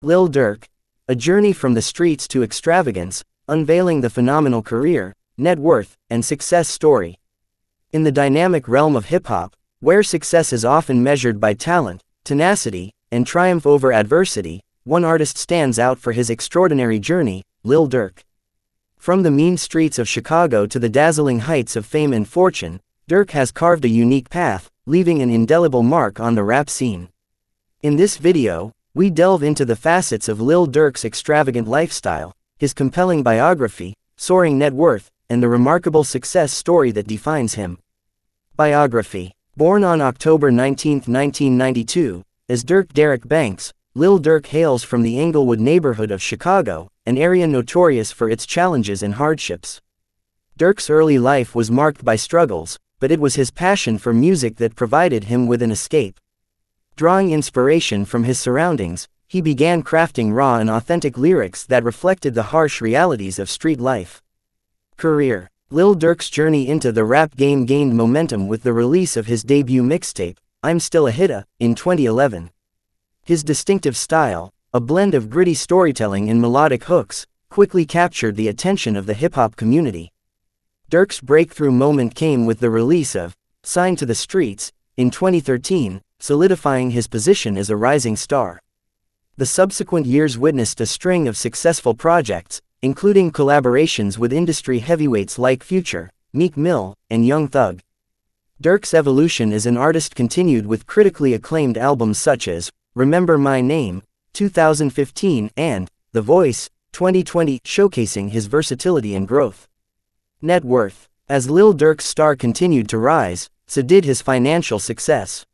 Lil Durk, a journey from the streets to extravagance, unveiling the phenomenal career, net worth, and success story. In the dynamic realm of hip-hop, where success is often measured by talent, tenacity, and triumph over adversity, one artist stands out for his extraordinary journey, Lil Durk. From the mean streets of Chicago to the dazzling heights of fame and fortune, Durk has carved a unique path, leaving an indelible mark on the rap scene. In this video, we delve into the facets of Lil Durk's extravagant lifestyle, his compelling biography, soaring net worth, and the remarkable success story that defines him. Biography. Born on October 19, 1992, as Durk Derrick Banks, Lil Durk hails from the Englewood neighborhood of Chicago, an area notorious for its challenges and hardships. Durk's early life was marked by struggles, but it was his passion for music that provided him with an escape. Drawing inspiration from his surroundings, he began crafting raw and authentic lyrics that reflected the harsh realities of street life. Career. Lil Durk's journey into the rap game gained momentum with the release of his debut mixtape, I'm Still a Hitta, in 2011. His distinctive style, a blend of gritty storytelling and melodic hooks, quickly captured the attention of the hip-hop community. Durk's breakthrough moment came with the release of Signed to the Streets, in 2013, solidifying his position as a rising star. The subsequent years witnessed a string of successful projects, including collaborations with industry heavyweights like Future, Meek Mill, and Young Thug. Durk's evolution as an artist continued with critically acclaimed albums such as Remember My Name, 2015, and The Voice, 2020, showcasing his versatility and growth. Net worth. As Lil Durk's star continued to rise, so did his financial success.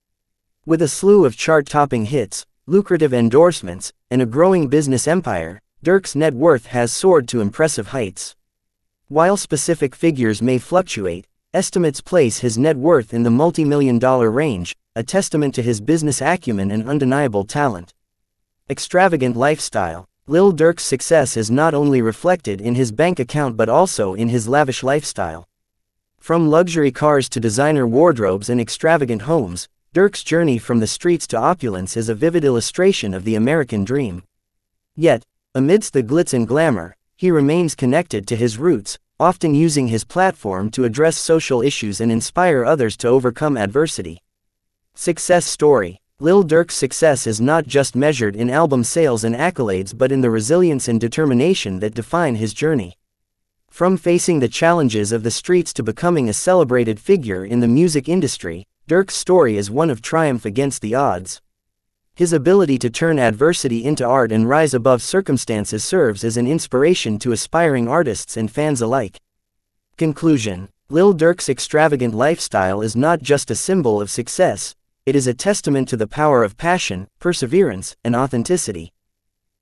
With a slew of chart-topping hits, lucrative endorsements, and a growing business empire, Durk's net worth has soared to impressive heights. While specific figures may fluctuate, estimates place his net worth in the multi-million-dollar range, a testament to his business acumen and undeniable talent. Extravagant lifestyle. Lil Durk's success is not only reflected in his bank account but also in his lavish lifestyle. From luxury cars to designer wardrobes and extravagant homes, Durk's journey from the streets to opulence is a vivid illustration of the American dream. Yet, amidst the glitz and glamour, he remains connected to his roots, often using his platform to address social issues and inspire others to overcome adversity. Success story. Lil Durk's success is not just measured in album sales and accolades but in the resilience and determination that define his journey. From facing the challenges of the streets to becoming a celebrated figure in the music industry, Durk's story is one of triumph against the odds. His ability to turn adversity into art and rise above circumstances serves as an inspiration to aspiring artists and fans alike. Conclusion. Lil Durk's extravagant lifestyle is not just a symbol of success, it is a testament to the power of passion, perseverance, and authenticity.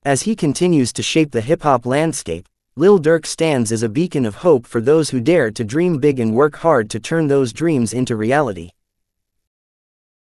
As he continues to shape the hip-hop landscape, Lil Durk stands as a beacon of hope for those who dare to dream big and work hard to turn those dreams into reality.